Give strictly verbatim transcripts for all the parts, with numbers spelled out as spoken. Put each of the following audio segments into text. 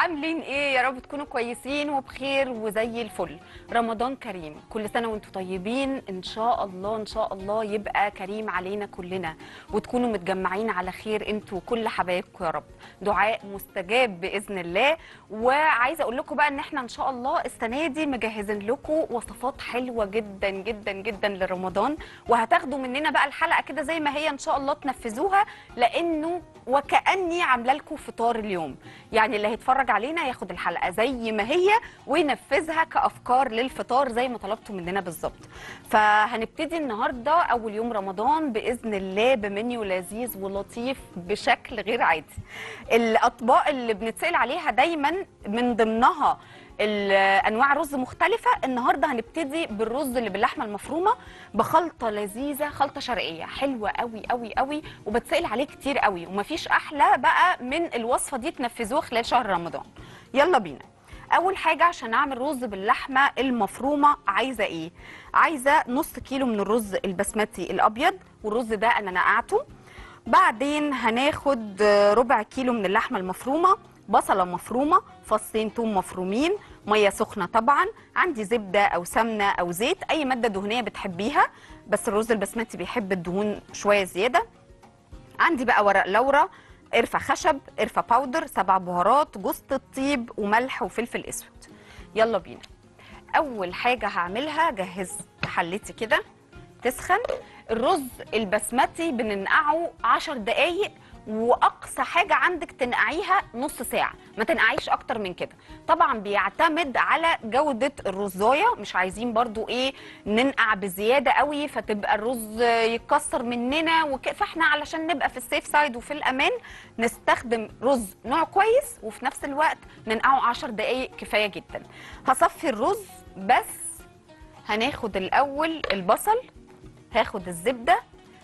عاملين ايه؟ يا رب تكونوا كويسين وبخير وزي الفل. رمضان كريم، كل سنه وانتم طيبين. ان شاء الله ان شاء الله يبقى كريم علينا كلنا، وتكونوا متجمعين على خير انتوا وكل حبايبكم يا رب. دعاء مستجاب باذن الله. وعايزه اقول لكم بقى ان احنا ان شاء الله السنه دي مجهزين لكم وصفات حلوه جدا جدا جدا لرمضان، وهتاخدوا مننا بقى الحلقه كده زي ما هي ان شاء الله تنفذوها، لانه وكأني عامله لكم فطار اليوم. يعني اللي هيتفرج علينا ياخد الحلقه زي ما هي وينفذها كافكار للفطار زي ما طلبتوا مننا بالظبط. فهنبتدي النهارده اول يوم رمضان باذن الله بمنيو لذيذ ولطيف بشكل غير عادي. الاطباق اللي بنتسال عليها دايما من ضمنها انواع رز مختلفه. النهارده هنبتدي بالرز اللي باللحمه المفرومه بخلطه لذيذه، خلطه شرقيه حلوه قوي قوي قوي، وبتسال عليه كتير قوي، ومفيش احلى بقى من الوصفه دي تنفذوها خلال شهر رمضان. يلا بينا. اول حاجه عشان اعمل رز باللحمه المفرومه عايزه ايه؟ عايزه نص كيلو من الرز البسمتي الابيض، والرز ده انا نقعته. بعدين هناخد ربع كيلو من اللحمه المفرومه، بصله مفرومه، فصين ثوم مفرومين، ميه سخنه طبعا، عندي زبده او سمنه او زيت، اي ماده دهنيه بتحبيها، بس الرز البسمتي بيحب الدهون شويه زياده. عندي بقى ورق لورا، قرفه خشب، قرفه باودر، سبع بهارات، جوز الطيب، وملح وفلفل اسود. يلا بينا. اول حاجه هعملها جهزت حلتي كده تسخن. الرز البسمتي بننقعه عشر دقايق، واقصى حاجه عندك تنقعيها نص ساعه، ما تنقعيش اكتر من كده. طبعا بيعتمد على جوده الرزايه، مش عايزين برضو ايه ننقع بزياده قوي فتبقى الرز يتكسر مننا وك... فاحنا علشان نبقى في السيف سايد وفي الامان نستخدم رز نوع كويس، وفي نفس الوقت ننقعه عشر دقايق كفايه جدا. هصفي الرز، بس هناخد الاول البصل، هاخد الزبده.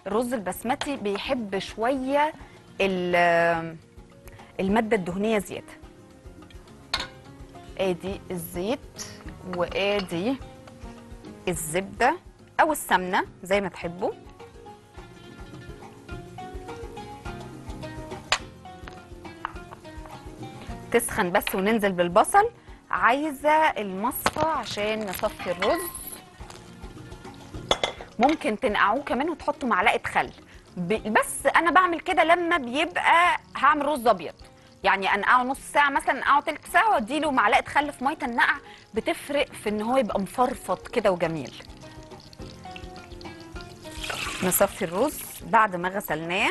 الرز البسمتي بيحب شويه المادة الدهنية زيادة. ادي الزيت وادي الزبدة او السمنة زي ما تحبوا. تسخن بس وننزل بالبصل. عايزة المصفى عشان نصفي الرز. ممكن تنقعوه كمان وتحطوا معلقة خل، بس انا بعمل كده لما بيبقى هعمل رز ابيض، يعني انقعه نص ساعه مثلا، انقعه تلت ساعه واديله معلقه خل في ميه النقع، بتفرق في ان هو يبقى مفرفط كده وجميل. نصفي الرز بعد ما غسلناه.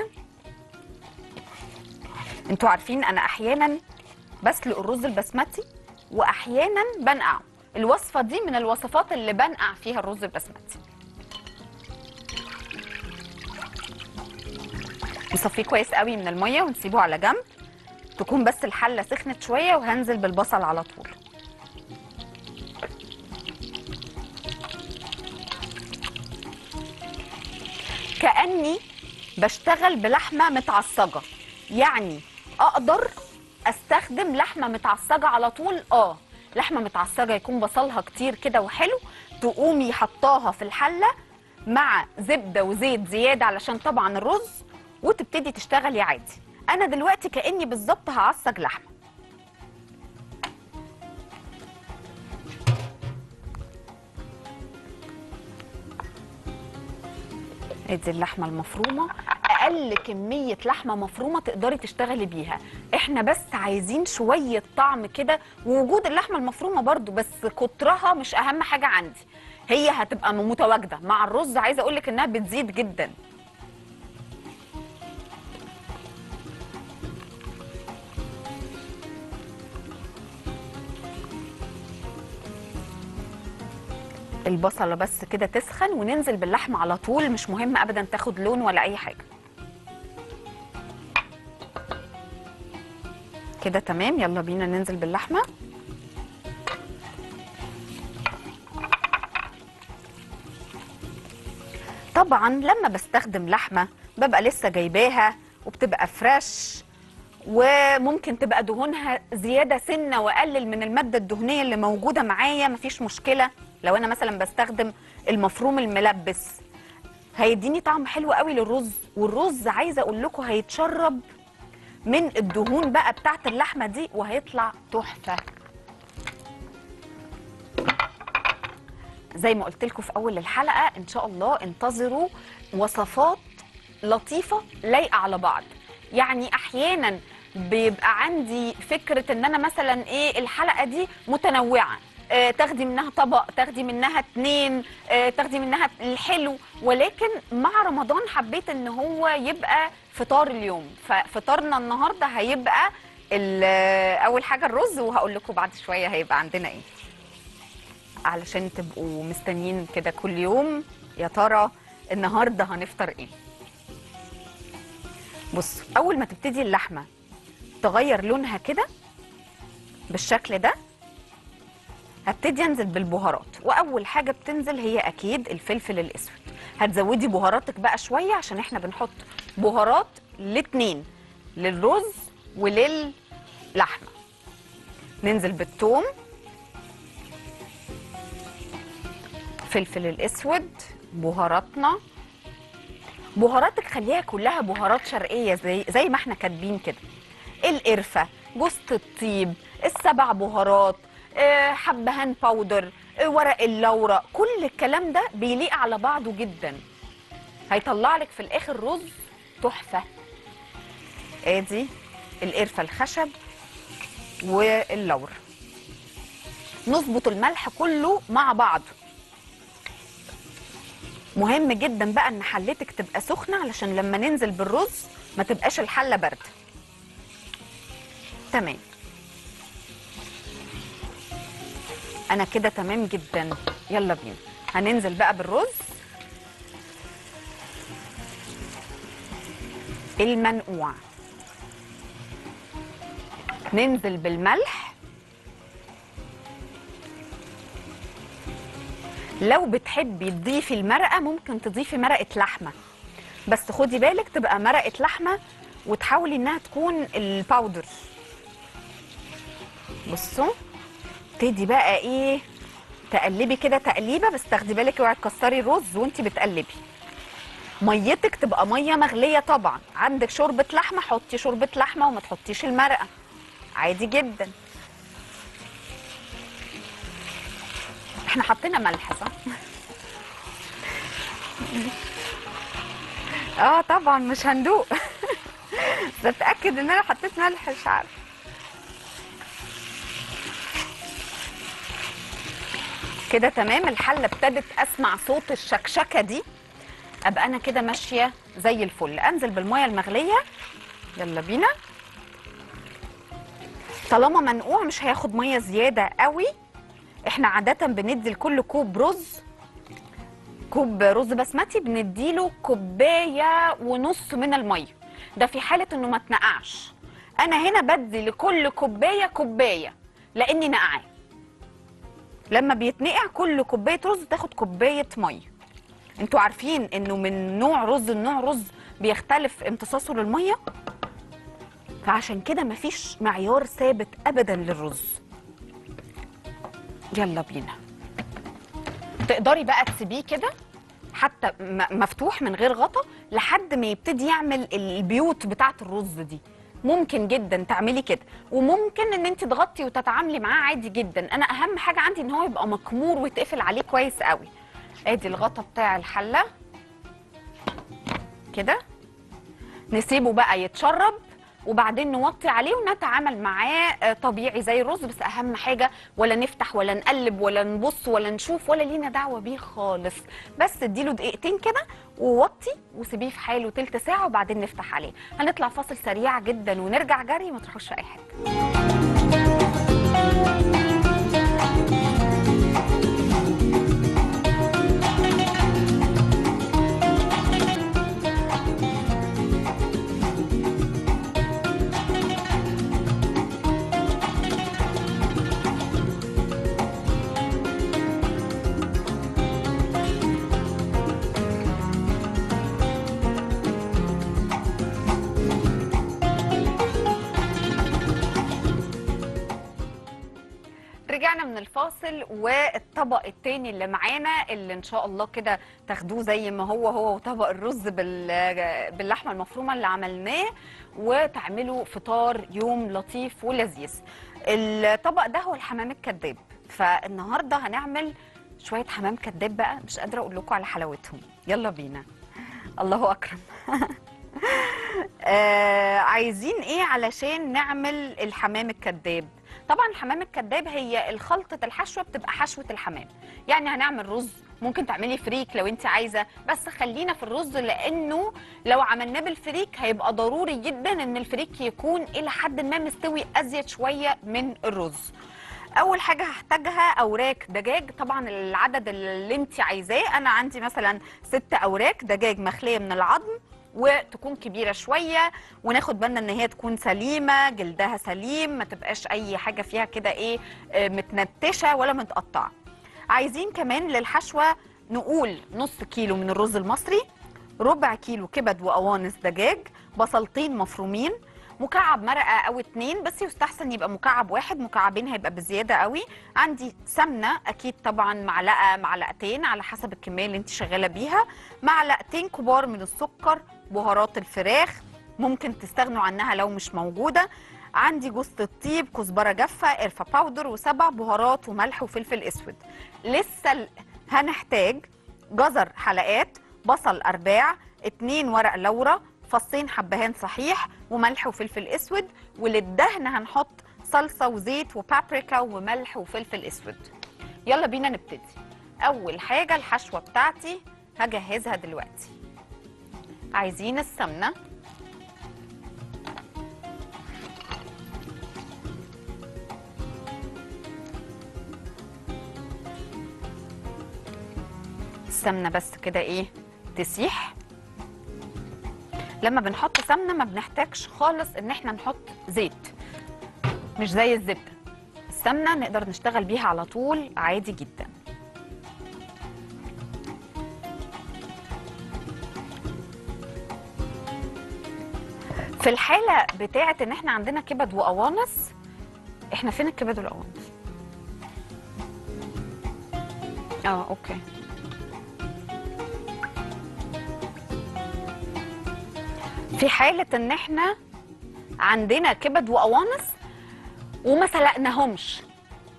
انتوا عارفين انا احيانا بسلق الرز البسمتي واحيانا بنقعه. الوصفه دي من الوصفات اللي بنقع فيها الرز البسمتي. نصفيه كويس قوي من الميه ونسيبه على جنب، تكون بس الحله سخنت شويه، وهنزل بالبصل على طول. كأني بشتغل بلحمه متعصجه، يعني اقدر استخدم لحمه متعصجه على طول. اه لحمه متعصجه يكون بصلها كتير كده وحلو، تقومي حطاها في الحله مع زبده وزيت زياده علشان طبعا الرز، وتبتدي تشتغلي عادي. انا دلوقتي كاني بالظبط هعصج لحمه. ادي اللحمه المفرومه، اقل كميه لحمه مفرومه تقدري تشتغلي بيها. احنا بس عايزين شويه طعم كده، ووجود اللحمه المفرومه برضو، بس كترها مش اهم حاجه عندي، هي هتبقى متواجده مع الرز. عايزه اقول لك انها بتزيد جدا. البصله بس كده تسخن وننزل باللحمه على طول، مش مهم ابدا تاخد لون ولا اي حاجه. كده تمام. يلا بينا ننزل باللحمه. طبعا لما بستخدم لحمه ببقى لسه جايباها وبتبقى فريش، وممكن تبقى دهونها زياده سنه، واقلل من الماده الدهنيه اللي موجوده معايا، مفيش مشكله. لو انا مثلا بستخدم المفروم الملبس هيديني طعم حلو قوي للرز، والرز عايزه اقول لكم هيتشرب من الدهون بقى بتاعت اللحمه دي، وهيطلع تحفه. زي ما قلت لكم في اول الحلقه ان شاء الله انتظروا وصفات لطيفه لايقه على بعض. يعني احيانا بيبقى عندي فكره ان انا مثلا ايه الحلقه دي متنوعه، آه تاخدي منها طبق، تاخدي منها اتنين، آه تاخدي منها الحلو، ولكن مع رمضان حبيت ان هو يبقى فطار اليوم. ففطارنا النهارده هيبقى اول حاجه الرز، وهقول لكم بعد شويه هيبقى عندنا ايه علشان تبقوا مستنيين كده كل يوم يا ترى النهارده هنفطر ايه. بصوا، اول ما تبتدي اللحمه تغير لونها كده بالشكل ده هبتدي انزل بالبهارات، واول حاجه بتنزل هي اكيد الفلفل الاسود. هتزودي بهاراتك بقى شويه عشان احنا بنحط بهارات لاتنين، للرز وللحمه. ننزل بالثوم، فلفل الاسود، بهاراتنا. بهاراتك خليها كلها بهارات شرقيه زي زي ما احنا كاتبين كده، القرفه، جوز الطيب، السبع بهارات، حبهان باودر، ورق اللورة، كل الكلام ده بيليق على بعضه جدا، هيطلع لك في الاخر رز تحفه. ادي القرفه الخشب واللورة. نظبط الملح كله مع بعضه. مهم جدا بقى ان حلتك تبقى سخنه علشان لما ننزل بالرز ما تبقاش الحله بارده. تمام، انا كده تمام جدا. يلا بينا هننزل بقى بالرز المنقوع. ننزل بالملح. لو بتحبي تضيفي المرقه ممكن تضيفي مرقه لحمه، بس خدي بالك تبقى مرقه لحمه وتحاولي انها تكون الباودر. بصوا، ابتدي بقى ايه تقلبي كده تقليبه، بس تاخدي بالك اوعي تكسري الرز وانت بتقلبي. ميتك تبقى ميه مغليه طبعا، عندك شوربه لحمه حطي شوربه لحمه وما تحطيش المرقه، عادي جدا. احنا حطينا ملح صح؟ اه طبعا مش هندوق. بتاكد ان انا حطيت ملح، مش عارفه. كده تمام، الحله ابتدت اسمع صوت الشكشكه دي، ابقى انا كده ماشيه زي الفل. انزل بالميه المغليه، يلا بينا. طالما منقوع مش هياخد ميه زياده قوي. احنا عاده بندي لكل كوب رز، كوب رز بسمتي بنديله كوبايه ونص من الميه، ده في حاله انه ما اتنقعش. انا هنا بدي لكل كوبايه كوبايه لاني نقعاه، لما بيتنقع كل كوبايه رز تاخد كوبايه ميه. انتوا عارفين انه من نوع رز لنوع رز بيختلف امتصاصه للميه، فعشان كده مفيش معيار ثابت ابدا للرز. يلا بينا. تقدري بقى تسيبيه كده حتى مفتوح من غير غطا لحد ما يبتدي يعمل البيوت بتاعه الرز دي، ممكن جدا تعملي كده، وممكن ان انت تغطي وتتعاملي معاه عادي جدا. انا اهم حاجه عندي ان هو يبقى مكمور ويتقفل عليه كويس قوي. ادي الغطا بتاع الحله كده، نسيبه بقى يتشرب وبعدين نوطي عليه ونتعامل معاه طبيعي زي الرز. بس اهم حاجه ولا نفتح ولا نقلب ولا نبص ولا نشوف ولا لينا دعوه بيه خالص، بس اديله دقيقتين كده ووطي وسيبيه في حاله تلت ساعه وبعدين نفتح عليه. هنطلع فاصل سريع جدا ونرجع جري، ما تروحوش اي حاجه. رجعنا من الفاصل والطبق التاني اللي معانا اللي ان شاء الله كده تاخدوه زي ما هو هو وطبق الرز باللحمه المفرومه اللي عملناه، وتعملوا فطار يوم لطيف ولذيذ. الطبق ده هو الحمام الكذاب، فالنهارده هنعمل شويه حمام كذاب بقى، مش قادره اقول لكم على حلاوتهم. يلا بينا. الله اكرم. آه عايزين ايه علشان نعمل الحمام الكذاب؟ طبعا الحمام الكذاب هي الخلطه الحشوه، بتبقى حشوه الحمام. يعني هنعمل رز، ممكن تعملي فريك لو انت عايزه، بس خلينا في الرز لانه لو عملناه بالفريك هيبقى ضروري جدا ان الفريك يكون الى حد ما مستوي ازيد شويه من الرز. اول حاجه هحتاجها اوراق دجاج، طبعا العدد اللي انت عايزاه. انا عندي مثلا ست اوراق دجاج مخليه من العظم، وتكون كبيره شويه، وناخد بالنا ان هي تكون سليمه، جلدها سليم، ما تبقاش اي حاجه فيها كده ايه متنتشه ولا متقطعه. عايزين كمان للحشوه نقول نص كيلو من الرز المصري، ربع كيلو كبد وقوانص دجاج، بصلتين مفرومين، مكعب مرقه او اتنين، بس يستحسن يبقى مكعب واحد، مكعبين هيبقى بزياده قوي. عندي سمنه اكيد طبعا، معلقه معلقتين على حسب الكميه اللي انت شغاله بيها، معلقتين كبار من السكر، بهارات الفراخ ممكن تستغنوا عنها لو مش موجوده. عندي جوزة الطيب، كزبره جافه، قرفه باودر، وسبع بهارات وملح وفلفل اسود. للسلق هنحتاج جزر حلقات، بصل ارباع، اتنين ورق لورا، فصين حبهان صحيح، وملح وفلفل اسود. وللدهن هنحط صلصه وزيت وبابريكا وملح وفلفل اسود. يلا بينا نبتدي. اول حاجه الحشوه بتاعتي هجهزها دلوقتي. عايزين السمنه، السمنه بس كده ايه تسيح. لما بنحط سمنه ما بنحتاجش خالص ان احنا نحط زيت، مش زي الزبده. السمنه نقدر نشتغل بيها على طول عادي جدا. في الحاله بتاعه ان احنا عندنا كبد وقوانص، احنا فين الكبد والقوانص؟ اه اوكي. في حالة ان احنا عندنا كبد وقوانص وما سلقناهمش،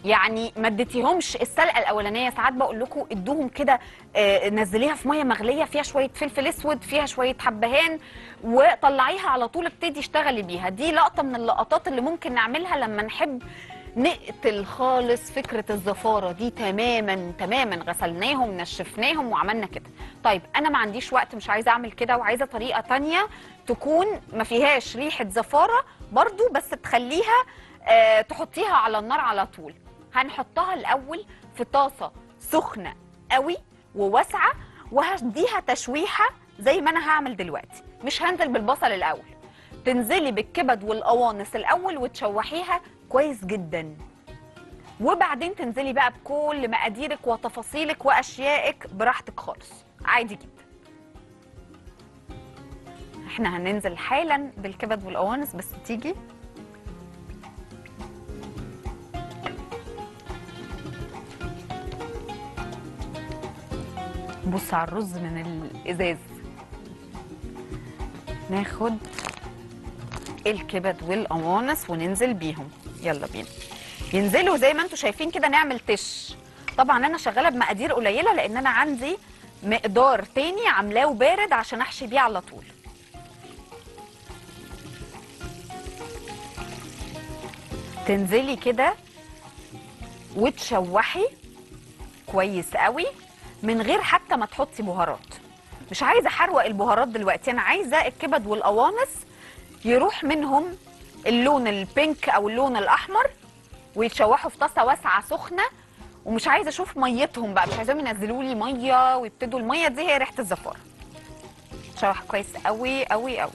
يعني ما اديتيهمش السلقه الاولانيه، ساعات بقول لكم ادوهم كده، آه نزليها في ميه مغليه فيها شويه فلفل اسود، فيها شويه حبهان، وطلعيها على طول ابتدي اشتغلي بيها. دي لقطه من اللقطات اللي ممكن نعملها لما نحب نقتل خالص فكره الزفاره دي تماما تماما. غسلناهم، نشفناهم، وعملنا كده. طيب انا ما عنديش وقت، مش عايزه اعمل كده، وعايزه طريقه ثانيه تكون ما فيهاش ريحه زفاره برضو، بس تخليها آه تحطيها على النار على طول. هنحطها الاول في طاسه سخنه قوي وواسعه، وهديها تشويحه زي ما انا هعمل دلوقتي. مش هنزل بالبصل الاول، تنزلي بالكبد والقوانص الاول وتشوحيها كويس جدا، وبعدين تنزلي بقى بكل مقاديرك وتفاصيلك واشيائك براحتك خالص عادي جدا. احنا هننزل حالا بالكبد والقوانص، بس تيجي بص على الرز من الازاز. ناخد الكبد والقوانص وننزل بيهم. يلا بينا. ينزلوا زي ما انتم شايفين كده، نعمل تش. طبعا انا شغاله بمقادير قليله لان انا عندي مقدار تاني عاملاه وبارد عشان احشي بيه على طول. تنزلي كده وتشوحي كويس قوي من غير حتى ما تحطي بهارات. مش عايزه احروق البهارات دلوقتي، انا عايزه الكبد والقوانص يروح منهم اللون البينك او اللون الاحمر، ويتشوحوا في طاسه واسعه سخنه. ومش عايزه اشوف ميتهم بقى، مش عايزاهم ينزلوا لي ميه ويبتدوا الميه دي هي ريحه الزفاره. تشوح كويس قوي قوي قوي.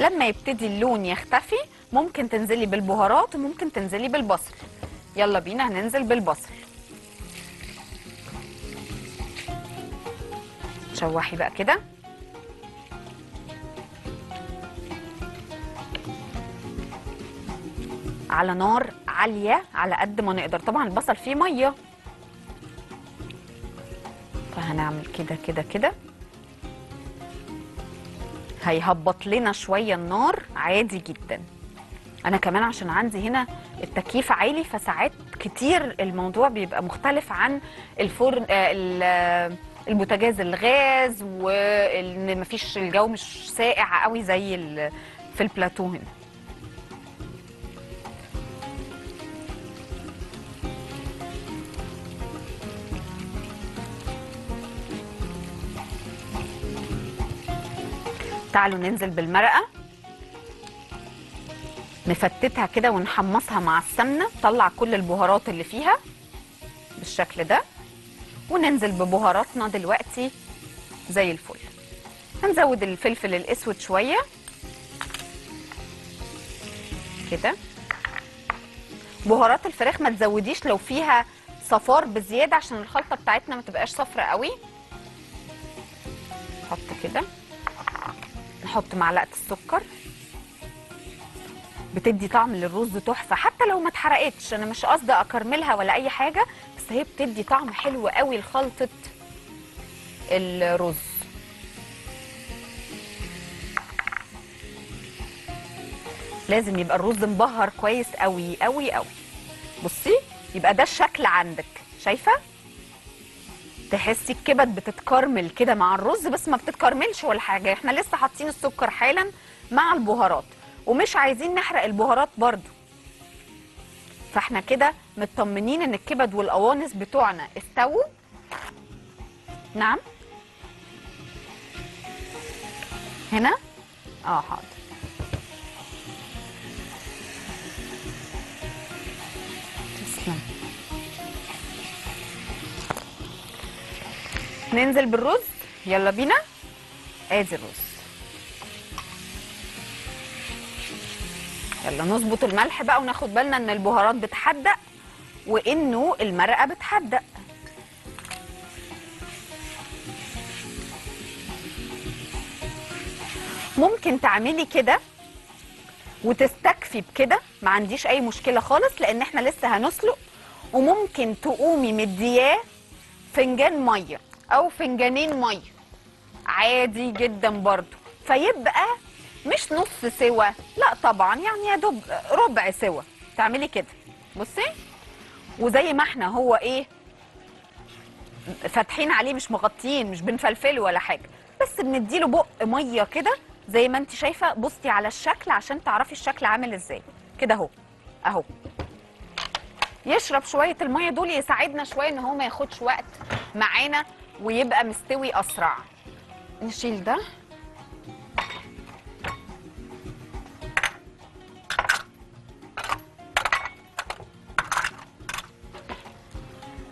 لما يبتدي اللون يختفي ممكن تنزلي بالبهارات وممكن تنزلي بالبصل. يلا بينا هننزل بالبصل. تشوحي بقى كده على نار عاليه على قد ما نقدر. طبعا البصل فيه ميه، فهنعمل كده كده كده، هيهبط لنا شويه النار عادي جدا. انا كمان عشان عندي هنا التكييف عالي، فساعات كتير الموضوع بيبقى مختلف عن الفرن البوتاجاز الغاز، وان مفيش الجو مش ساقع قوي زي في البلاتو هنا. تعالوا ننزل بالمرقه نفتتها كده ونحمصها مع السمنه، نطلع كل البهارات اللي فيها بالشكل ده، وننزل ببهاراتنا دلوقتي زي الفل. هنزود الفلفل الاسود شويه كده. بهارات الفراخ ما تزوديش لو فيها صفار بزياده عشان الخلطه بتاعتنا ما تبقاش صفرة قوي. نحط كده، نحط معلقه السكر، بتدي طعم للرز تحفه حتى لو ما اتحرقتش. انا مش قصدي اكرملها ولا اي حاجه، بس هي بتدي طعم حلو قوي لخلطه الرز. لازم يبقى الرز مبهر كويس قوي قوي قوي. بصي يبقى ده الشكل عندك، شايفه؟ تحسي الكبد بتتكرمل كده مع الرز، بس ما بتتكرملش ولا حاجه. احنا لسه حاطين السكر حالا مع البهارات، ومش عايزين نحرق البهارات برضو، فاحنا كده مطمنين ان الكبد والقوانص بتوعنا استووا. نعم هنا اه حاضر. تسلم. ننزل بالرز، يلا بينا. ادي الرز، يلا نظبط الملح بقى، وناخد بالنا ان البهارات بتحدق وانه المرقه بتحدق. ممكن تعملي كده وتستكفي بكده، ما عنديش اي مشكله خالص، لان احنا لسه هنسلق. وممكن تقومي مدياه فنجان ميه او فنجانين ميه عادي جدا برضو، فيبقى مش نص سوا، لا طبعا، يعني يا دوب ربع سوا. تعملي كده بصي، وزي ما احنا هو ايه فاتحين عليه، مش مغطيين، مش بنفلفله ولا حاجه، بس بنديله بق ميه كده زي ما انت شايفه. بصي على الشكل عشان تعرفي الشكل عامل ازاي كده اهو اهو. يشرب شويه الميه دول، يساعدنا شويه ان هو ما ياخدش وقت معانا ويبقى مستوي اسرع. نشيل ده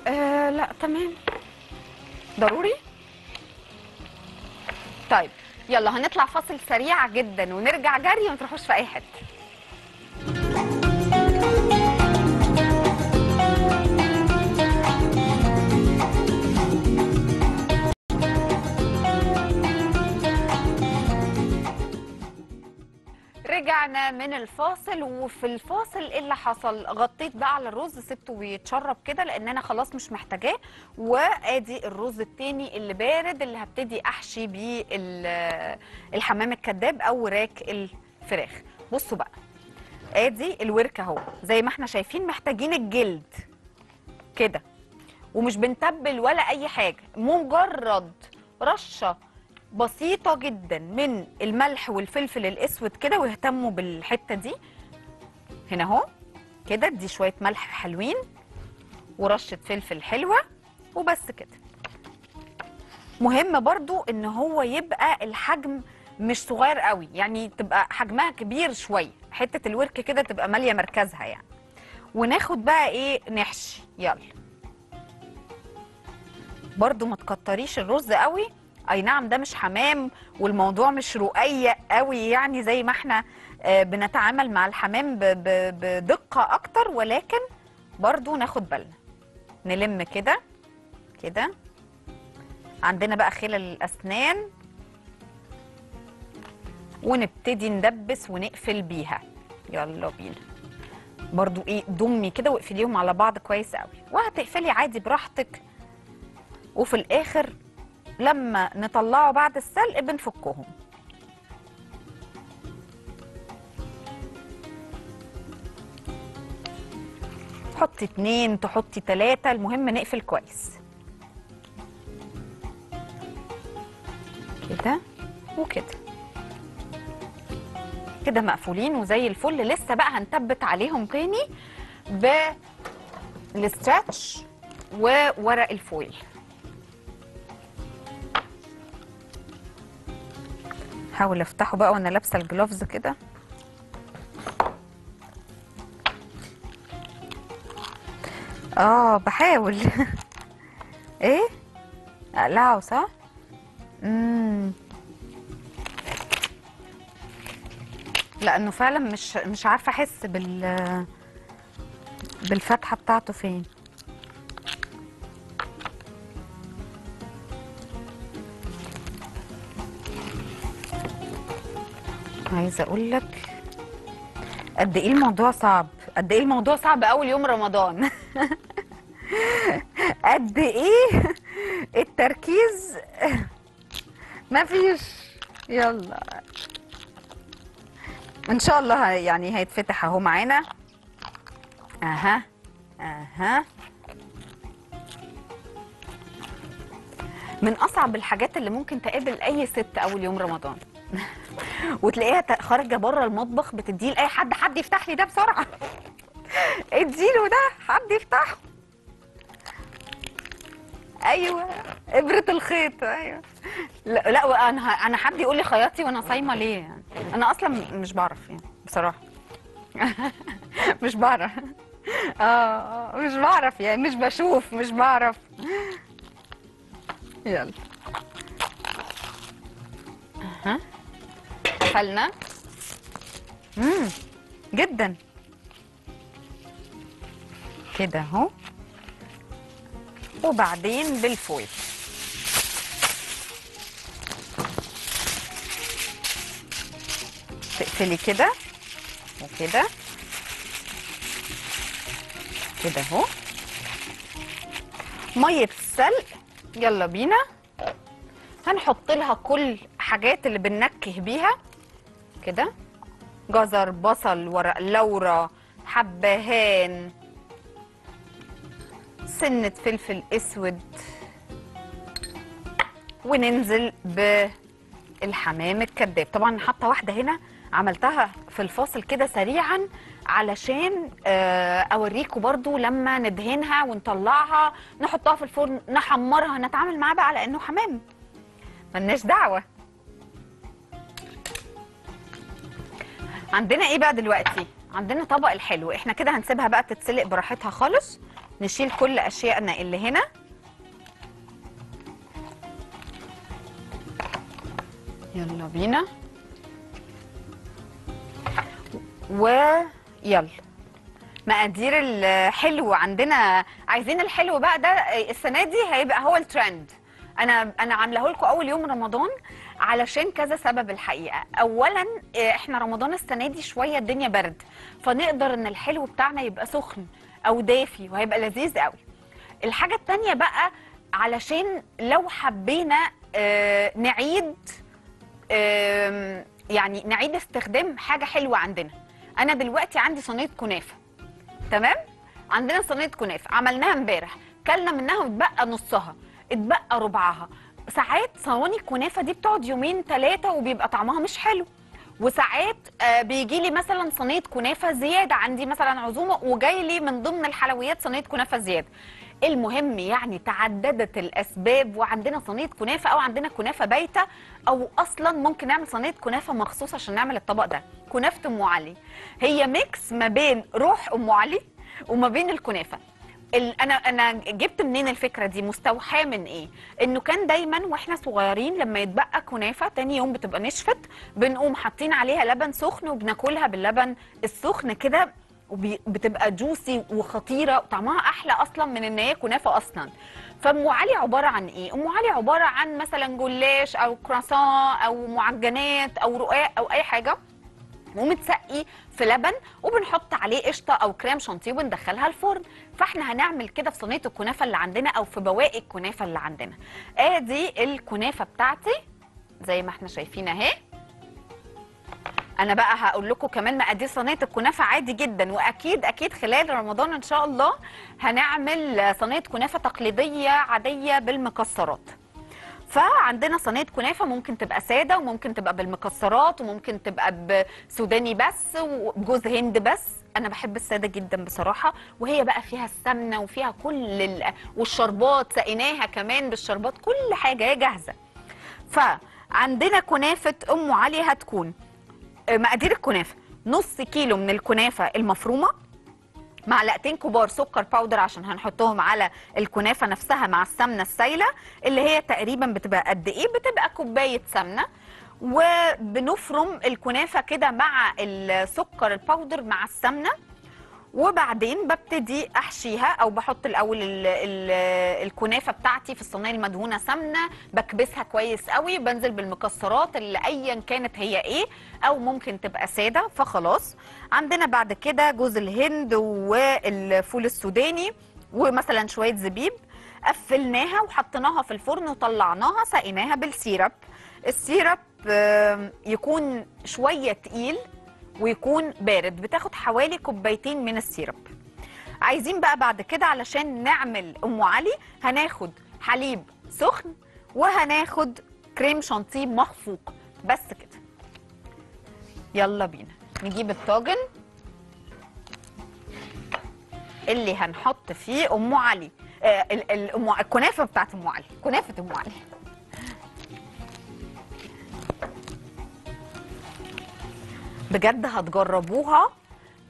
آه لا تمام ضروري. طيب يلا هنطلع فاصل سريع جدا ونرجع جري، وما تروحوش في اي حته. رجعنا من الفاصل، وفي الفاصل ايه اللي حصل؟ غطيت بقى على الرز، سبته بيتشرب كده لان انا خلاص مش محتاجاه. وادي الرز التاني اللي بارد، اللي هبتدي احشي بيه الحمام الكذاب او وراك الفراخ. بصوا بقى، ادي الورك اهو زي ما احنا شايفين، محتاجين الجلد كده، ومش بنتبل ولا اي حاجه، مجرد رشه بسيطة جدا من الملح والفلفل الاسود كده. واهتموا بالحتة دي هنا اهو كده، دي شوية ملح حلوين ورشة فلفل حلوة وبس كده. مهم برضو ان هو يبقى الحجم مش صغير قوي، يعني تبقى حجمها كبير شوية، حتة الورك كده تبقى مالية مركزها يعني. وناخد بقى ايه نحشي. يلا برضو ما تكتريش الرز قوي، اي نعم ده مش حمام والموضوع مش رقيق قوي يعني زي ما احنا بنتعامل مع الحمام بدقه اكتر، ولكن برضو ناخد بالنا نلم كده كده. عندنا بقى خلل الاسنان، ونبتدي ندبس ونقفل بيها. يلا بينا برضو ايه ضمي كده واقفليهم على بعض كويس قوي، وهتقفلي عادي براحتك. وفي الاخر لما نطلعه بعد السلق بنفكهم. تحطي اتنين تحطي تلاتة، المهم نقفل كويس كده وكده كده، مقفولين وزي الفل. لسه بقى هنثبت عليهم تاني بالاستراتش وورق الفويل. هحاول افتحه بقى وانا لابسه الجلوفز كده. اه بحاول ايه اقلعه صح. امم لانه فعلا مش مش عارفه احس بال بالفتحه بتاعته فين. عايزه اقول لك قد ايه الموضوع صعب، قد ايه الموضوع صعب اول يوم رمضان. قد ايه التركيز. مفيش، يلا ان شاء الله يعني هيتفتح اهو معانا. اها اها، من اصعب الحاجات اللي ممكن تقابل اي ست اول يوم رمضان. وتلاقيها خارجه بره المطبخ بتديه لاي حد، حد يفتح لي ده بسرعه. اديله ده، حد يفتحه. ايوه ابره الخيط. ايوه لا لا، انا انا حد يقول لي خياطي وانا صايمه ليه يعني؟ انا اصلا مش بعرف يعني بصراحه. مش بعرف. اه مش بعرف يعني، مش بشوف، مش بعرف. يلا ها قفلنا. امم جدا كده اهو. وبعدين بالفويل تقفلي كده وكده كده اهو. ميه السلق يلا بينا، هنحط لها كل الحاجات اللي بننكه بيها كده. جزر، بصل، ورق لورا، حبهان، سنة فلفل اسود، وننزل بالحمام الكذاب. طبعا حاطه واحده هنا عملتها في الفاصل كده سريعا علشان اوريكم برضو لما ندهنها ونطلعها نحطها في الفرن نحمرها نتعامل معاها بقى على انه حمام، ملناش دعوه. عندنا ايه بقى دلوقتي؟ عندنا طبق الحلو. احنا كده هنسيبها بقى تتسلق براحتها خالص، نشيل كل اشيائنا اللي هنا. يلا بينا ويلا مقادير الحلو عندنا. عايزين الحلو بقى ده السنه دي هيبقى هو الترند. انا انا عاملاه لكم اول يوم رمضان علشان كذا سبب الحقيقه. اولا احنا رمضان السنه دي شويه الدنيا برد، فنقدر ان الحلو بتاعنا يبقى سخن او دافي وهيبقى لذيذ قوي. الحاجه الثانيه بقى علشان لو حبينا آه نعيد آه يعني نعيد استخدام حاجه حلوه عندنا. انا دلوقتي عندي صينيه كنافه، تمام؟ عندنا صينيه كنافه عملناها امبارح، كلنا منها واتبقى نصها، اتبقى ربعها. ساعات صواني الكنافه دي بتقعد يومين ثلاثه وبيبقى طعمها مش حلو، وساعات بيجي لي مثلا صينيه كنافه زياده، عندي مثلا عزومه وجاي لي من ضمن الحلويات صينيه كنافه زياده. المهم يعني تعددت الاسباب، وعندنا صينيه كنافه او عندنا كنافه بايته، او اصلا ممكن نعمل صينيه كنافه مخصوص عشان نعمل الطبق ده. كنافه ام علي هي ميكس ما بين روح ام علي وما بين الكنافه. انا انا جبت منين الفكره دي؟ مستوحاه من ايه؟ انه كان دايما واحنا صغيرين لما يتبقى كنافه تاني يوم بتبقى نشفت، بنقوم حاطين عليها لبن سخن وبناكلها باللبن السخن كده، وبتبقى جوسي وخطيره وطعمها احلى اصلا من ان هي كنافه اصلا. فام علي عباره عن ايه؟ ام علي عباره عن مثلا جلاش او كراسان او معجنات او رقاق او اي حاجه ومتسقي في لبن وبنحط عليه قشطه او كريم شانتيه وندخلها الفرن. فاحنا هنعمل كده في صينيه الكنافه اللي عندنا او في بواقي الكنافه اللي عندنا. ادي الكنافه بتاعتي زي ما احنا شايفين اهي. انا بقى هقول لكم كمان مقادير صينيه الكنافه عادي جدا، واكيد اكيد خلال رمضان ان شاء الله هنعمل صينيه كنافه تقليديه عاديه بالمكسرات. فعندنا صينيه كنافه ممكن تبقى ساده وممكن تبقى بالمكسرات وممكن تبقى بسوداني بس وجوز هند بس. انا بحب الساده جدا بصراحه، وهي بقى فيها السمنه وفيها كل ال... والشربات سقيناها كمان بالشربات، كل حاجه هي جاهزه. فعندنا كنافه ام علي هتكون مقادير الكنافه نص كيلو من الكنافه المفرومه، معلقتين كبار سكر باودر عشان هنحطهم على الكنافه نفسها مع السمنه السايله اللي هي تقريبا بتبقى قد ايه؟ بتبقى كوبايه سمنه. وبنفرم الكنافه كده مع السكر الباودر مع السمنه، وبعدين ببتدي احشيها او بحط الاول ال ال الكنافه بتاعتي في الصينيه المدهونه سمنه، بكبسها كويس قوي، بنزل بالمكسرات اللي ايا كانت هي ايه او ممكن تبقى ساده. فخلاص عندنا بعد كده جوز الهند والفول السوداني ومثلا شويه زبيب، قفلناها وحطيناها في الفرن وطلعناها سقيناها بالسيرب. السيرب يكون شويه تقيل ويكون بارد، بتاخد حوالي كوبايتين من السيرب. عايزين بقى بعد كده علشان نعمل ام علي هناخد حليب سخن وهناخد كريم شانتيه مخفوق بس كده. يلا بينا نجيب الطاجن اللي هنحط فيه ام علي آه الكنافه بتاعت ام علي، كنافه ام علي. بجد هتجربوها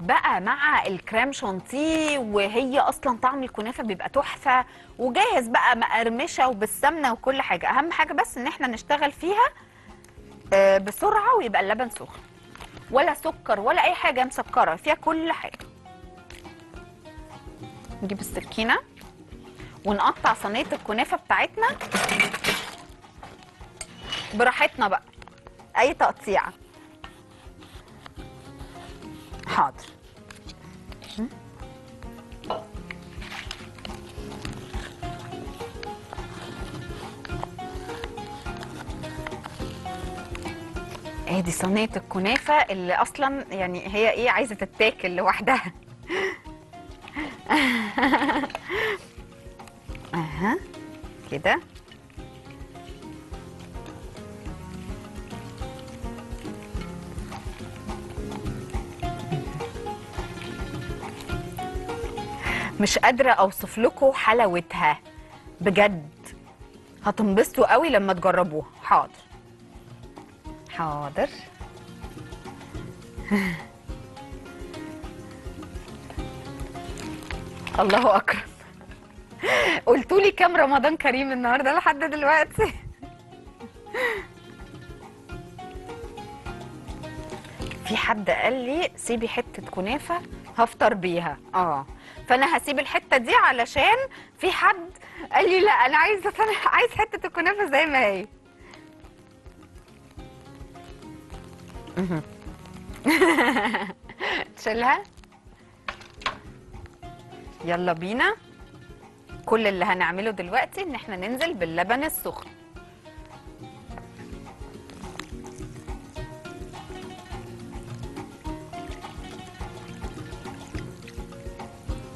بقى مع الكريم شانتيه، وهي اصلا طعم الكنافه بيبقى تحفه، وجاهز بقى مقرمشه وبالسمنه وكل حاجه. اهم حاجه بس ان احنا نشتغل فيها بسرعه ويبقى اللبن سخن، ولا سكر ولا اي حاجه مسكره فيها، كل حاجه. نجيب السكينه ونقطع صينيه الكنافه بتاعتنا براحتنا بقى، اي تقطيعه. حاضر. ادي صينيه الكنافه اللي اصلا يعني هي ايه، عايزه تتاكل لوحدها. اها كده مش قادره اوصف لكم حلاوتها بجد، هتنبسطوا قوي لما تجربوها. حاضر حاضر. الله اكرم. قلتوا لي كام رمضان كريم النهارده لحد دلوقتي؟ في حد قال لي سيبي حته كنافه هفطر بيها، اه فانا هسيب الحته دي علشان في حد قال لي لا انا عايزه انا عايز حته الكنافه زي ما هي. تشيلها. يلا بينا. كل اللي هنعمله دلوقتي ان احنا ننزل باللبن السخن.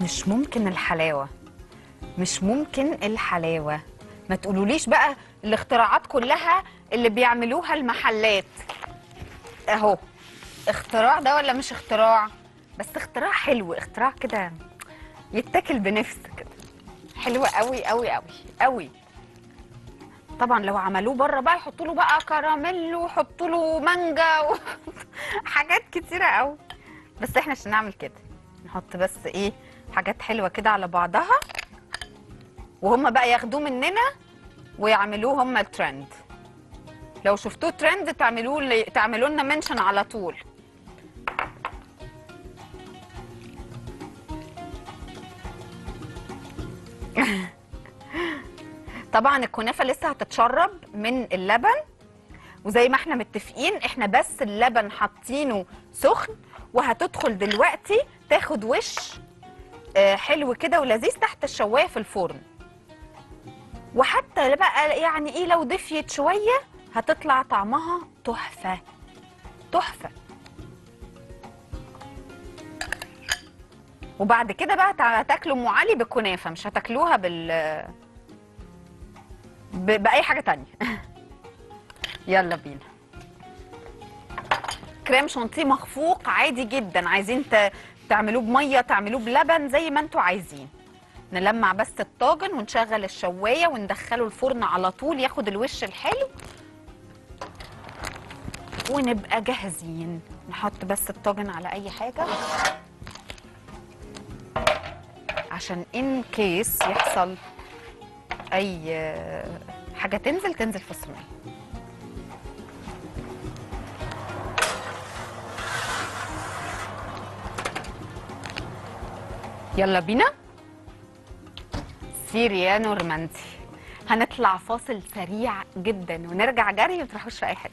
مش ممكن الحلاوه، مش ممكن الحلاوه. ما تقولوليش بقى الاختراعات كلها اللي بيعملوها المحلات اهو، اختراع ده ولا مش اختراع؟ بس اختراع حلو، اختراع كده يتاكل بنفس كده، حلوه قوي قوي قوي قوي. طبعا لو عملوه بره بقى يحطوا له بقى كراميل ويحطوا له مانجا و... حاجات كتيره قوي، بس احنا مش هنعمل كده، نحط بس ايه حاجات حلوه كده على بعضها، وهم بقى ياخدوه مننا ويعملوه هم الترند. لو شفتوه ترند تعملوه تعملوا لنا منشن على طول. طبعا الكنافه لسه هتتشرب من اللبن، وزي ما احنا متفقين احنا بس اللبن حاطينه سخن، وهتدخل دلوقتي تاخد وش حلو كده ولذيذ تحت الشوايه في الفرن. وحتى بقى يعني ايه لو دفيت شويه هتطلع طعمها تحفه تحفه. وبعد كده بقى هتاكلوا ام علي بالكنافه، مش هتاكلوها بال ب... باي حاجه تانية. يلا بينا. كريم شانتيه مخفوق عادي جدا، عايزين ت... تعملوه بميه تعملوه بلبن زي ما انتوا عايزين. نلمع بس الطاجن ونشغل الشوايه وندخله الفرن على طول ياخد الوش الحلو ونبقى جاهزين. نحط بس الطاجن على اي حاجه عشان ان كيس يحصل اي حاجه تنزل تنزل في الصينيه. يلا بينا. سيريانو رمانتي. هنطلع فاصل سريع جدا ونرجع جري، ما تروحوش في اي حته.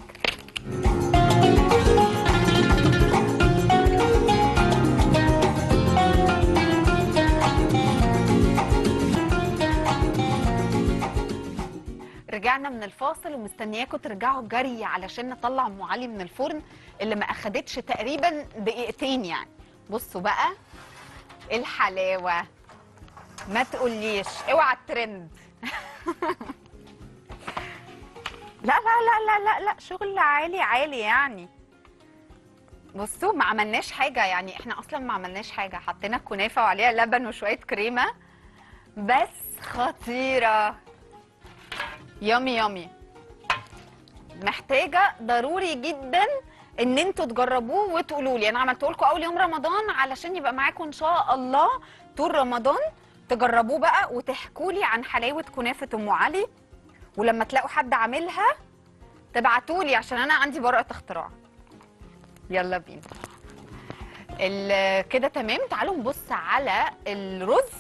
رجعنا من الفاصل ومستنياكم ترجعوا جري علشان نطلع ام علي من الفرن اللي ما اخدتش تقريبا دقيقتين يعني. بصوا بقى الحلاوه، ما تقوليش اوعى الترند. لا لا لا لا لا شغل عالي عالي يعني. بصوا ما عملناش حاجه يعني، احنا اصلا ما عملناش حاجه، حطينا كنافه وعليها لبن وشويه كريمه بس خطيره. يامي يامي. محتاجه ضروري جدا ان انتوا تجربوه وتقولوا لي. انا عملته لكم اول يوم رمضان علشان يبقى معاكم ان شاء الله طول رمضان، تجربوه بقى وتحكوا لي عن حلاوه كنافه ام علي. ولما تلاقوا حد عاملها تبعتوا لي عشان انا عندي براءه اختراع. يلا بينا كده تمام. تعالوا نبص على الرز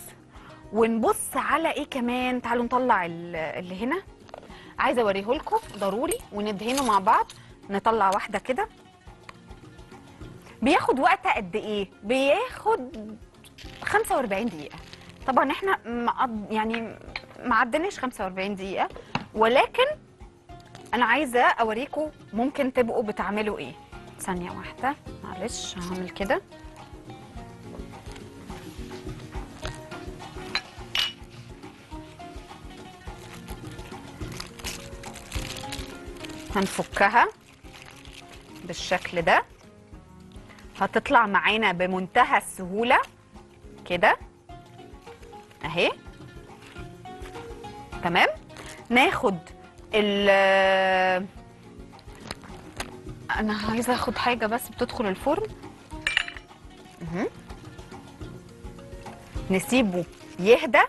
ونبص على ايه كمان. تعالوا نطلع اللي هنا، عايزه اوريه لكم ضروري وندهنه مع بعض. نطلع واحده كده. بياخد وقت قد ايه؟ بياخد خمسة وأربعين دقيقه. طبعا احنا يعني ما عدناش خمسة وأربعين دقيقه، ولكن انا عايزه اوريكم ممكن تبقوا بتعملوا ايه. ثانيه واحده معلش هعمل كده. هنفكها بالشكل ده، هتطلع معانا بمنتهى السهوله كده اهي. تمام. ناخد ال انا عايزه اخد حاجه بس بتدخل الفرن. اهو نسيبه يهدى.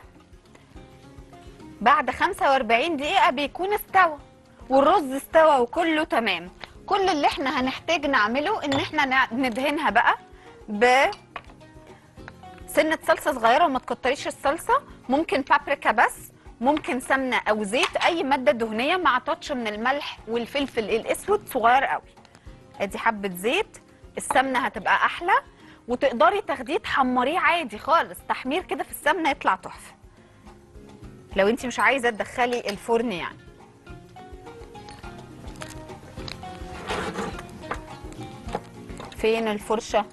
بعد خمسة وأربعين دقيقه بيكون استوى والرز استوى وكله تمام. كل اللي احنا هنحتاج نعمله ان احنا ندهنها بقى بسنه صلصه صغيره، وما تكتريش الصلصه، ممكن بابريكا بس، ممكن سمنه او زيت، اي ماده دهنيه مع تاتش من الملح والفلفل الاسود صغير قوي. ادي حبه زيت، السمنه هتبقى احلى، وتقدري تاخديه تحمريه عادي خالص، تحمير كده في السمنه يطلع تحفه. لو انت مش عايزه تدخلي الفرن يعني. فين الفرشه؟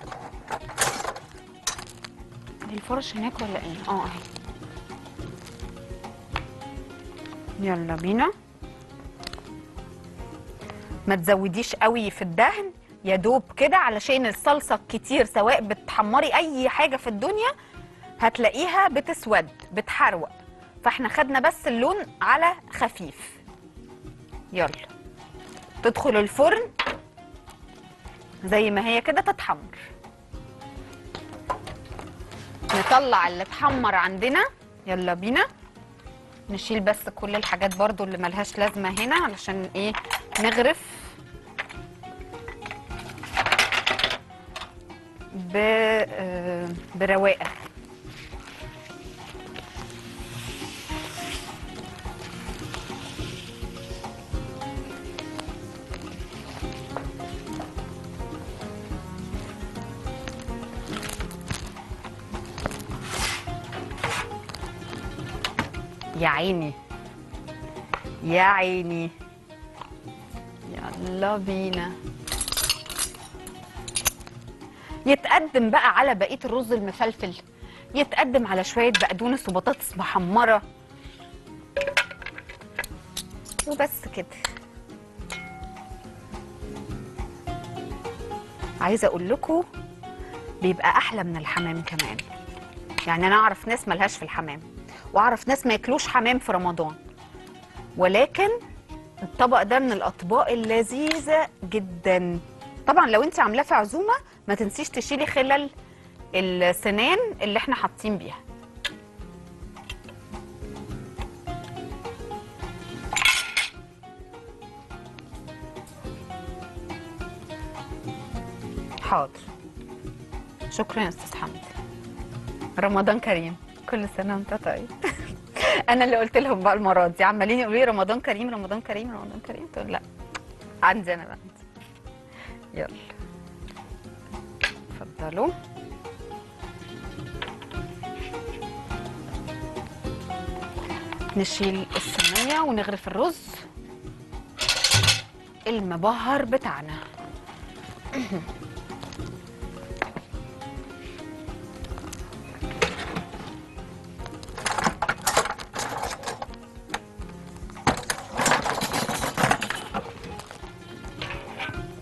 الفرشه هناك ولا ايه؟ اه اهي. يلا بينا. ما تزوديش قوي في الدهن، يا دوب كده، علشان الصلصه الكتير سواء بتحمري اي حاجه في الدنيا هتلاقيها بتسود بتحروق، فاحنا خدنا بس اللون على خفيف. يلا تدخل الفرن زي ما هي كده تتحمر. نطلع اللي اتحمر عندنا. يلا بينا نشيل بس كل الحاجات برضو اللي ملهاش لازمه هنا علشان ايه نغرف ب برواقه. يا عيني يا عيني. يلا بينا يتقدم بقى على بقيه الرز المفلفل، يتقدم على شويه بقدونس وبطاطس محمره وبس كده. عايزه اقول لكم بيبقى احلى من الحمام كمان. يعني انا اعرف ناس ملهاش في الحمام، واعرف ناس ما ياكلوش حمام في رمضان، ولكن الطبق ده من الاطباق اللذيذه جدا. طبعا لو انت عاملاه في عزومه ما تنسيش تشيلي خلل السنان اللي احنا حاطين بيها. حاضر، شكرا يا استاذ حمدي، رمضان كريم، كل سنه وانت طيب. انا اللي قلت لهم بقى المره دي، عمالين يقولوا لي رمضان كريم رمضان كريم رمضان كريم، تقول لا عندي انا بقى عندي. يلا اتفضلوا. نشيل الصينيه ونغرف الرز المبهر بتاعنا.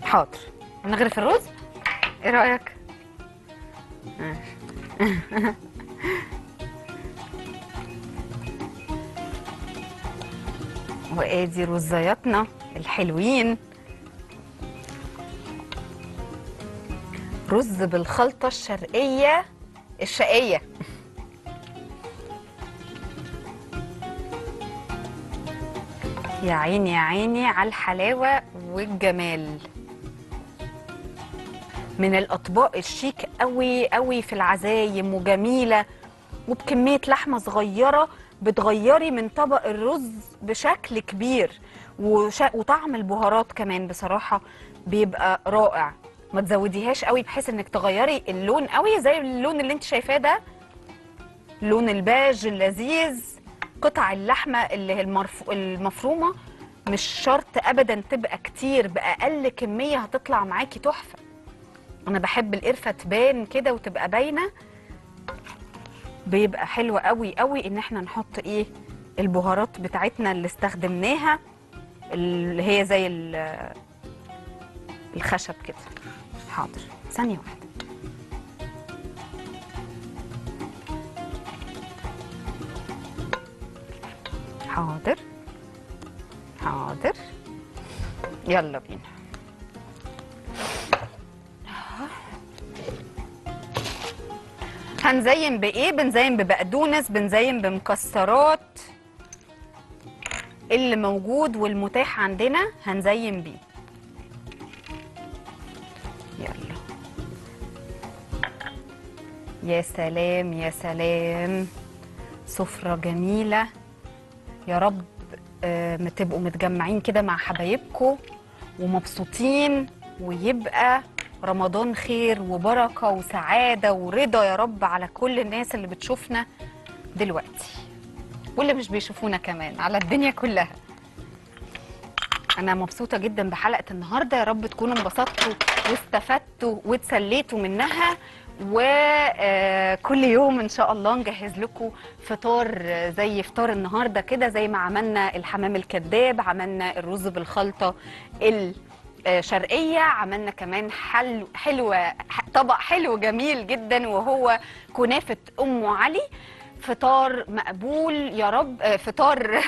حاضر، نغرف الرز، ايه رايك؟ وادي رزياتنا الحلوين، رز بالخلطه الشرقيه الشقيه. يا عيني يا عيني على الحلاوه والجمال، من الاطباق الشيك قوي قوي في العزايم، وجميله وبكميه لحمه صغيره بتغيري من طبق الرز بشكل كبير، وشا... وطعم البهارات كمان بصراحه بيبقى رائع. ما تزوديهاش قوي بحيث انك تغيري اللون قوي، زي اللون اللي انت شايفاه ده، لون الباج اللذيذ. قطع اللحمه اللي هي المرف... المفرومه مش شرط ابدا تبقى كتير، باقل كميه هتطلع معاكي تحفه. انا بحب القرفه تبان كده وتبقى باينه، بيبقى حلو قوي قوي ان احنا نحط ايه البهارات بتاعتنا اللي استخدمناها، اللي هي زي الخشب كده. حاضر، ثانيه واحده. حاضر حاضر، يلا بينا. هنزين بايه؟ بنزين ببقدونس، بنزين بمكسرات اللي موجود والمتاح عندنا هنزين بيه. يلا يا سلام يا سلام، سفرة جميلة. يا رب ما تبقوا متجمعين كده مع حبايبكم ومبسوطين، ويبقى رمضان خير وبركة وسعادة ورضا يا رب على كل الناس اللي بتشوفنا دلوقتي واللي مش بيشوفونا كمان، على الدنيا كلها. أنا مبسوطة جدا بحلقة النهاردة، يا رب تكونوا انبسطتوا واستفدتوا واتسليتوا منها. وكل يوم إن شاء الله نجهز لكم فطار زي فطار النهاردة كده، زي ما عملنا الحمام الكذاب، عملنا الرز بالخلطة ال شرقيه، عملنا كمان حل حلوه، طبق حلو جميل جدا وهو كنافه ام علي. فطار مقبول يا رب، فطار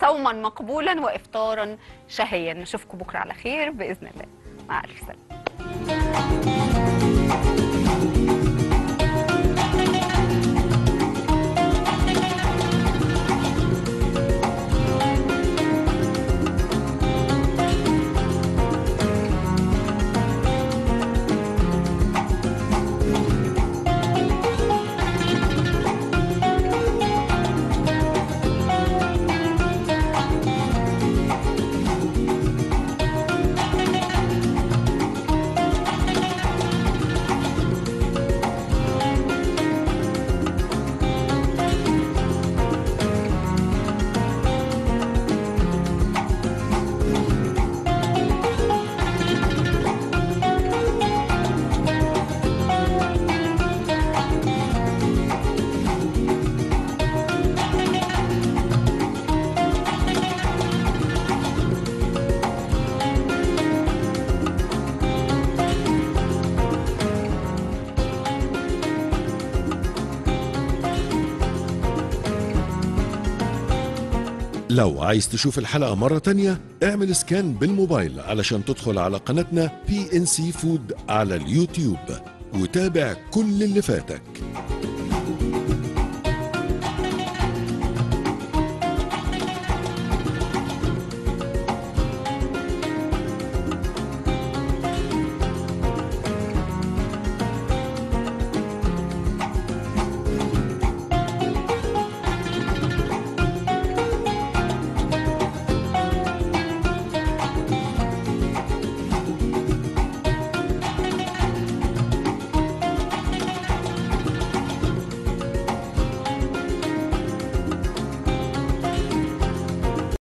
صوما مقبولا وافطارا شهيا. نشوفكم بكره على خير باذن الله، مع الف سلامه. لو عايز تشوف الحلقة مرة تانية اعمل سكان بالموبايل علشان تدخل على قناتنا بي إن سي فود على اليوتيوب وتابع كل اللي فاتك.